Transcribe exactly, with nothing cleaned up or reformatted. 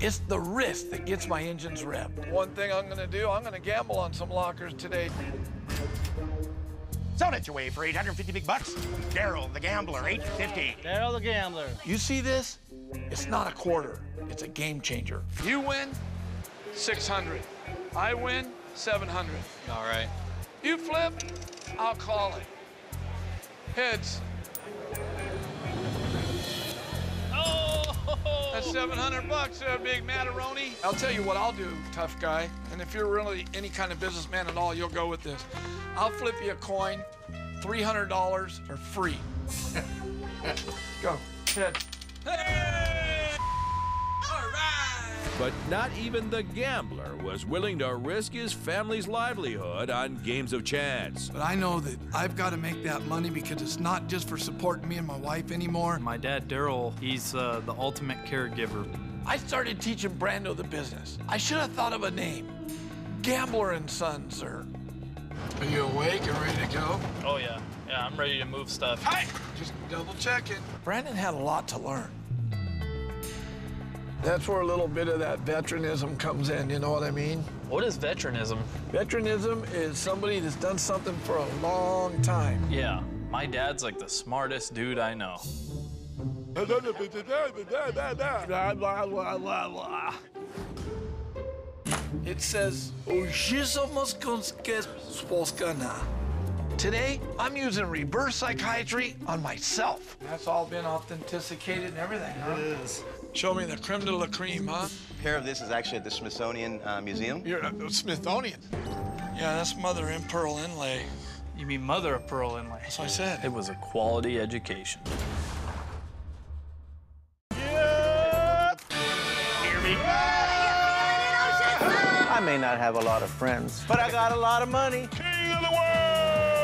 It's the risk that gets my engines revved. One thing I'm gonna do, I'm gonna gamble on some lockers today. Selling it your way for eight hundred fifty big bucks. Darrell the Gambler, eight fifty. Darrell the Gambler. You see this? It's not a quarter. It's a game changer. You win, six hundred. I win, seven hundred. All right. You flip, I'll call it. Heads. Oh! That's seven hundred bucks, uh, big Mataroni. I'll tell you what I'll do, tough guy. And if you're really any kind of businessman at all, you'll go with this. I'll flip you a coin, three hundred dollars or free. Go, head. Hey! All right! But not even the gambler was willing to risk his family's livelihood on games of chance. But I know that I've got to make that money because it's not just for supporting me and my wife anymore. My dad, Darrell, he's uh, the ultimate caregiver. I started teaching Brando the business. I should have thought of a name. Gambler and Sons, sir. Are you awake and ready to go? Oh, yeah. Yeah, I'm ready to move stuff. Hi! Just double checking. Brandon had a lot to learn. That's where a little bit of that veteranism comes in, you know what I mean? What is veteranism? Veteranism is somebody that's done something for a long time. Yeah, my dad's like the smartest dude I know. It says, today, I'm using reverse psychiatry on myself. That's all been authenticated and everything, huh? It is. Show me the creme de la creme, huh? A pair of this is actually at the Smithsonian uh, Museum. You're a uh, Smithsonian? Yeah, that's mother in pearl inlay. You mean mother of pearl inlay? That's what I said. It was a quality education. Yep! Here we go! I may not have a lot of friends, but I got a lot of money. King of the world!